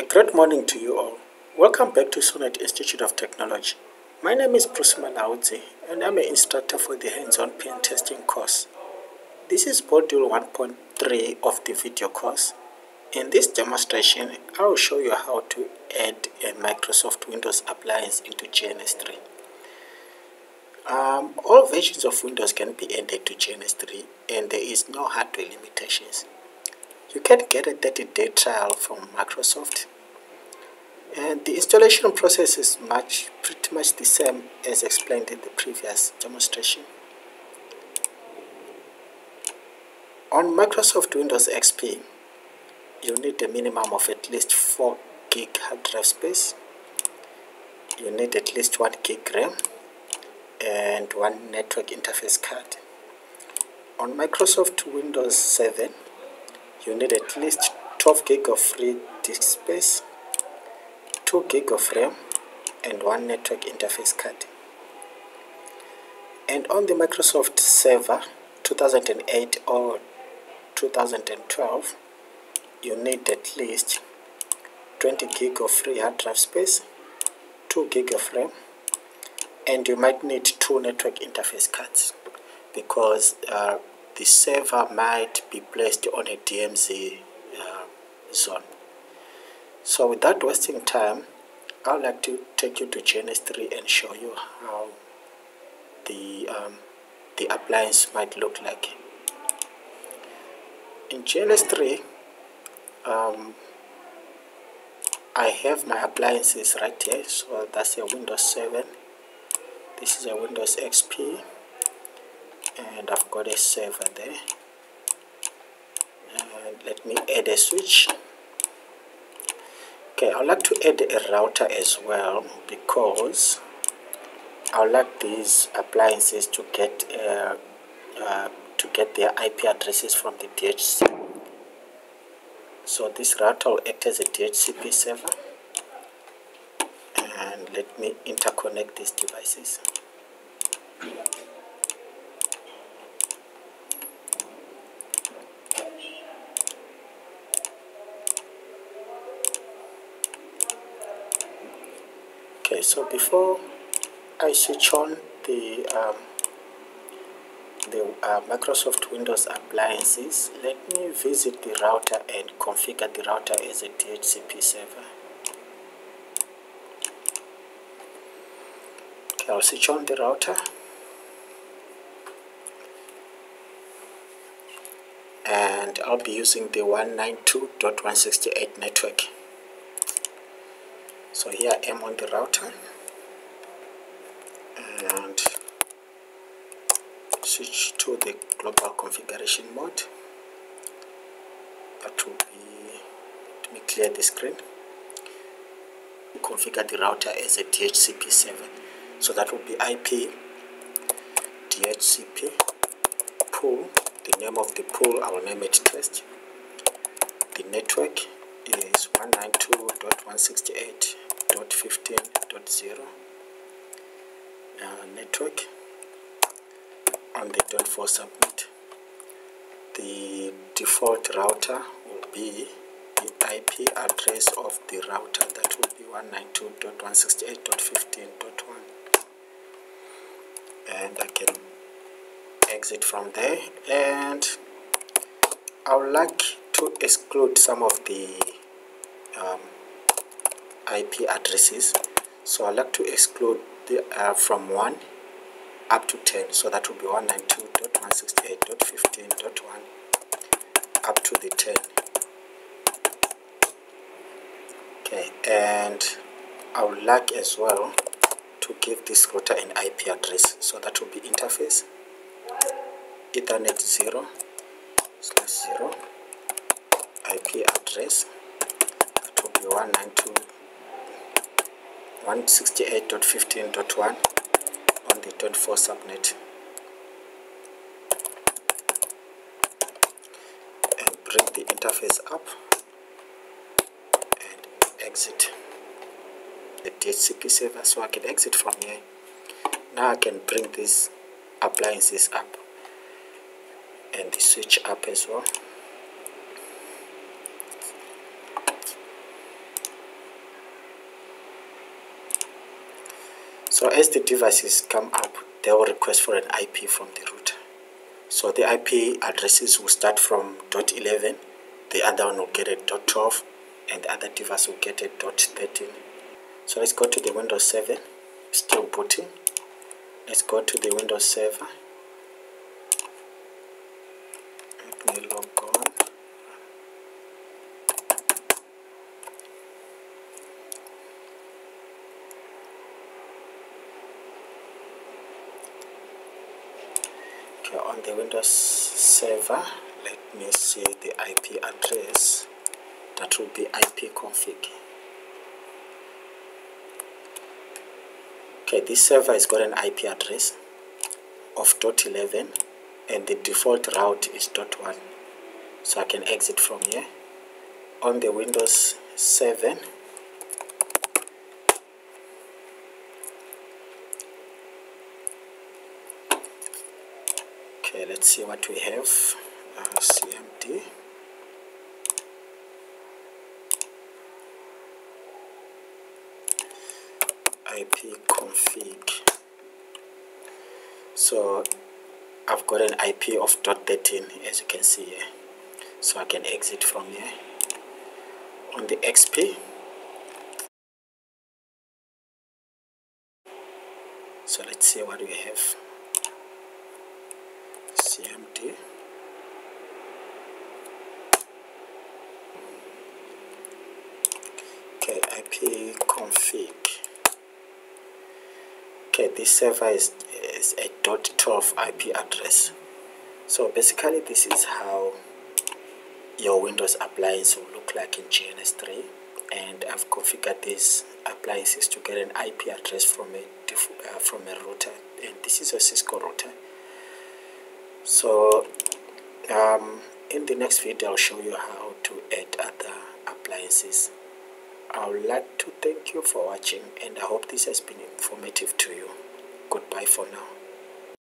A great morning to you all. Welcome back to Sonet Institute of Technology. My name is Bruce Malaudzi, and I'm an instructor for the hands-on pen testing course. This is module 1.3 of the video course. In this demonstration, I will show you how to add a Microsoft Windows appliance into GNS3. All versions of Windows can be added to GNS3, and there is no hardware limitations. You can get a 30-day trial from Microsoft, and the installation process is pretty much the same as explained in the previous demonstration. On Microsoft Windows XP, you need a minimum of at least 4 gig hard drive space. You need at least 1 gig RAM and 1 network interface card. On Microsoft Windows 7, you need at least 12 gig of free disk space, 2 gig of RAM, and 1 network interface card. And on the Microsoft Server 2008 or 2012, you need at least 20 gig of free hard drive space, 2 gig of RAM, and you might need 2 network interface cards because the server might be placed on a DMZ zone. So without wasting time, I would like to take you to GNS3 and show you how the appliance might look like. In GNS3, I have my appliances right here. So that's a Windows 7. This is a Windows XP. And I've got a server there. And let me add a switch. Okay, I'd like to add a router as well because I'd like these appliances to get their IP addresses from the DHCP. So this router will act as a DHCP server. And let me interconnect these devices. Okay, so before I switch on the Microsoft Windows appliances, let me visit the router and configure the router as a DHCP server. Okay, I'll switch on the router, and I'll be using the 192.168 network. So here I am on the router, and switch to the global configuration mode. That will be, let me clear the screen. Configure the router as a DHCP server. So that will be IP, DHCP, pool. The name of the pool, I will name it test. The network is 192.168.15.0 network, and they don't force submit. The default router will be the IP address of the router, that will be 192.168.15.1, and I can exit from there. And I would like to exclude some of the IP addresses, so I like to exclude the from 1 up to 10, so that will be 192.168.15.1 up to the 10. Okay, and I would like as well to give this router an IP address, so that will be interface Ethernet 0/0 IP address, that will be 192.168.15.1 on the 24 subnet, and bring the interface up and exit the DHCP server. So I can exit from here. Now I can bring these appliances up and the switch up as well. So as the devices come up, they will request for an IP from the router. So the IP addresses will start from .11, the other one will get a .12, and the other device will get a .13. So let's go to the Windows 7, still booting. Let's go to the Windows server. Let me log on. Okay, on the Windows server, let me see the IP address. That will be ipconfig. Okay, this server has got an IP address of .11 and the default route is .1. So I can exit from here. On the Windows 7, okay, let's see what we have. CMD. ipconfig. So I've got an IP of .13 as you can see here. So I can exit from here. On the XP, so let's see what we have. CMD. Okay, ipconfig. Okay, this server is a .12 IP address. So basically this is how your Windows appliance will look like in GNS3, and I've configured these appliances to get an IP address from a router, and this is a Cisco router. So in the next video I'll show you how to add other appliances. I would like to thank you for watching, and I hope this has been informative to you. Goodbye for now.